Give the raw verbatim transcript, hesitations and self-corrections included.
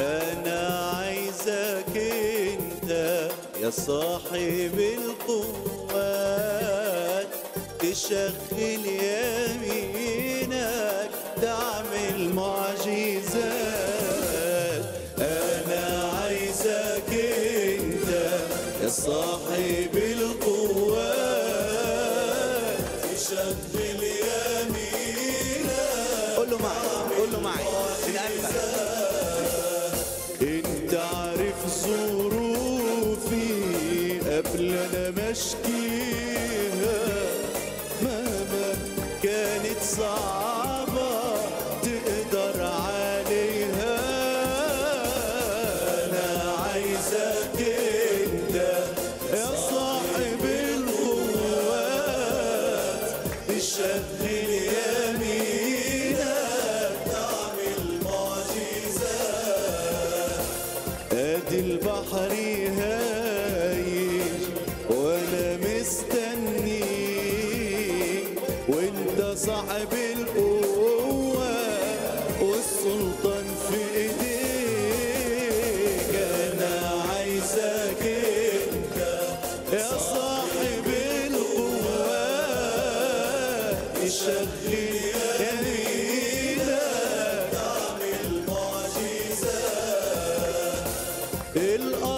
أنا عايزك أنت يا صاحب القوات تشغل يمينك تعمل معجزات. أنا عايزك أنت يا صاحب القوات تشغل يمينك. قول له معي، قول له معي من قلبك. انت عارف ظروفي قبل انا ما اشكيها، مهما كانت صعبة تقدر عليها. انا عايزك انت يا صاحب القوات تشغل البحر هايج وانا مستنيك، وانت صاحب القوة والسلطان في ايديك. انا عايزك انت يا صاحب القوة تشغل يمينك تعمل معجزات.